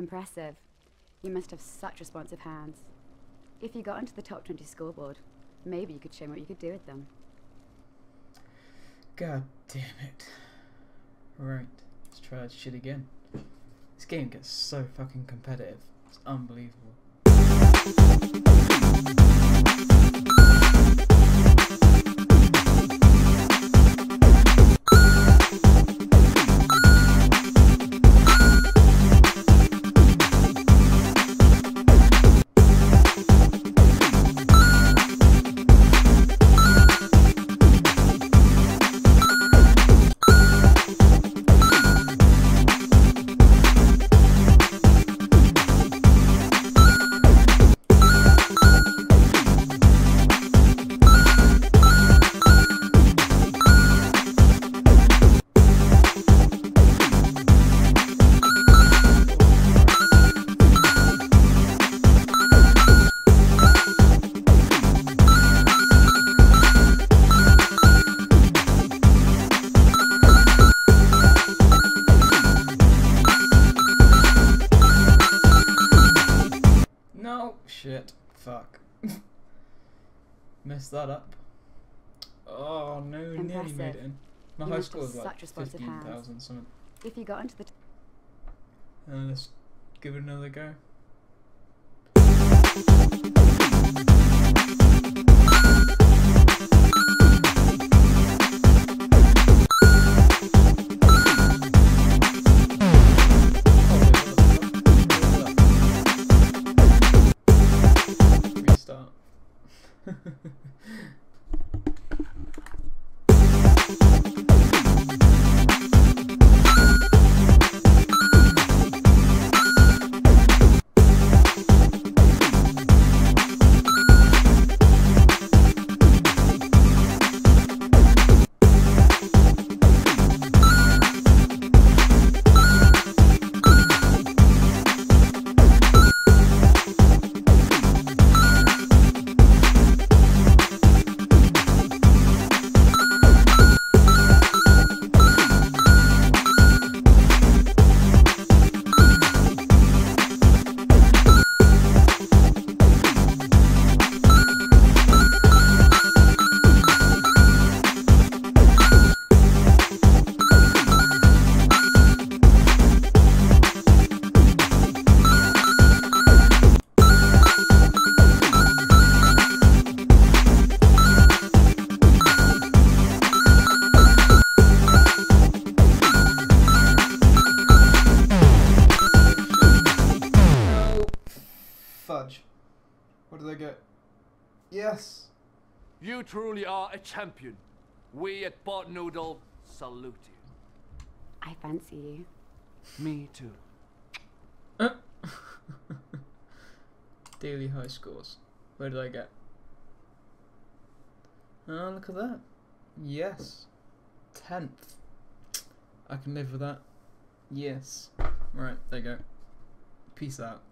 Impressive. You must have such responsive hands. If you got onto the top 20 scoreboard, maybe you could show me what you could do with them. God damn it. Right, let's try that shit again. This game gets so fucking competitive. It's unbelievable. Shit, fuck. Messed that up. Oh no, impressive. Nearly made it in. My high score is like 15,000 something. If you got into the let's give it another go. What did I get? Yes! You truly are a champion. We at Port Noodle salute you. I fancy you. Me too. Daily high scores. What did I get? Oh, look at that. Yes. 10th. I can live with that. Yes. Right, there you go. Peace out.